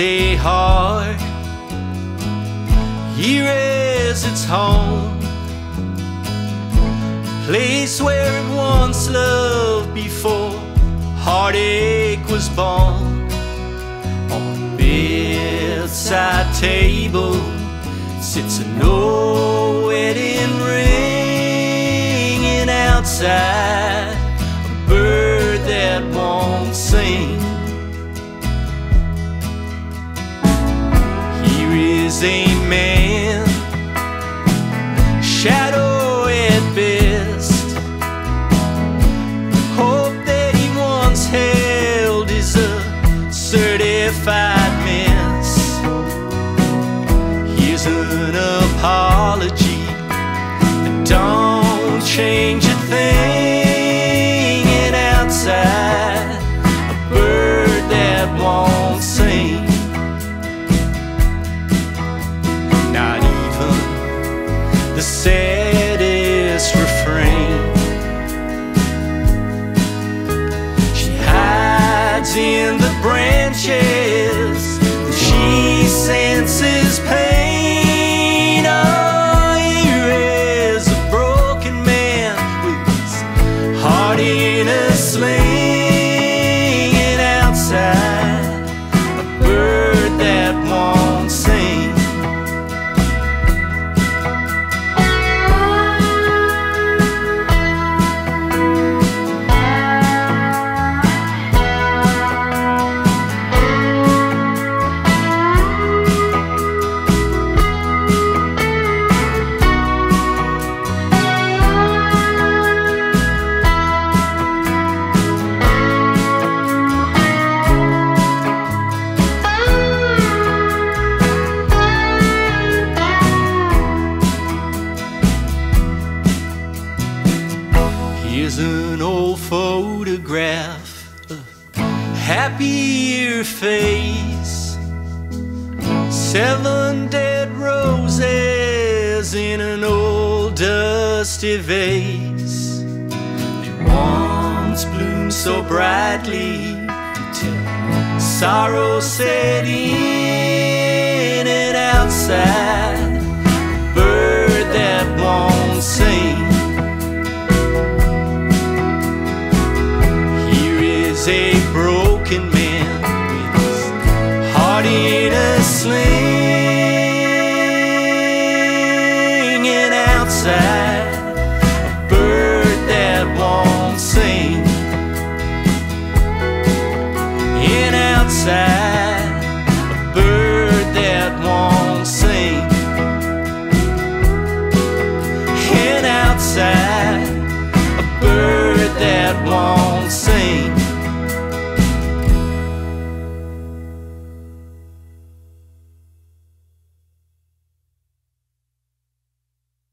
empty heart. Here is its home, a place where it once loved before heartache was born. On the bedside table sits an old wedding ring, and outside a bird that won't sing. Here is a man, shadow at best. The hope that he once held is a certified mess. Here's an apology that don't change a thing, and outside a bird that won't sing. The saddest refrain she hides in the branches, and she senses pain. Oh, here is a broken man with his heart in a sling, and outside a bird that won't sing. Here's an old photograph, a happier face, 7 dead roses in an old dusty vase. They once bloomed so brightly till sorrow set in, and outside a bird that won't sing. A broken man with his heart in a sling, and outside a bird that won't sing, and outside